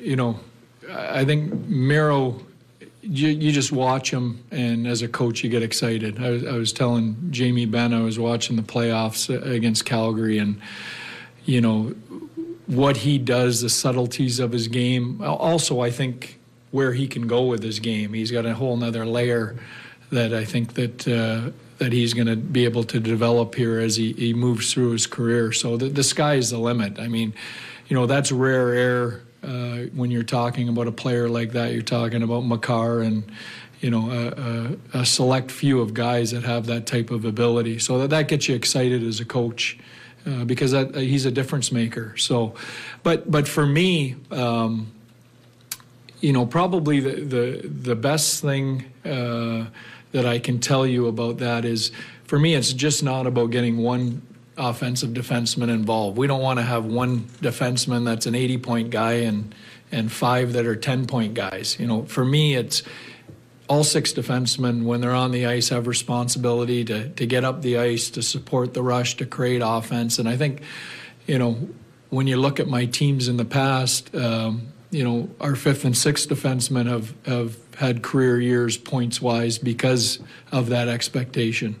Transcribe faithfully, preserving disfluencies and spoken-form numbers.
you know, I think Miro, you, you just watch him, and as a coach, you get excited. I was, I was telling Jamie Benn, I was watching the playoffs against Calgary, and, you know, what he does, the subtleties of his game. Also, I think where he can go with his game. He's got a whole nother layer that I think that uh, that he's going to be able to develop here as he, he moves through his career. So the, the sky is the limit. I mean, you know, that's rare air uh, when you're talking about a player like that. You're talking about Makar and, you know, a, a, a select few of guys that have that type of ability. So that, that gets you excited as a coach. Uh, because that, uh, he's a difference maker. So, but but for me, um, you know, probably the the, the best thing uh, that I can tell you about that is, for me, it's just not about getting one offensive defenseman involved. We don't want to have one defenseman that's an eighty-point guy and and five that are ten-point guys. You know, for me, it's all six defensemen, when they're on the ice, have responsibility to, to get up the ice, to support the rush, to create offense. And I think, you know, when you look at my teams in the past, um, you know, our fifth and sixth defensemen have, have had career years points-wise because of that expectation.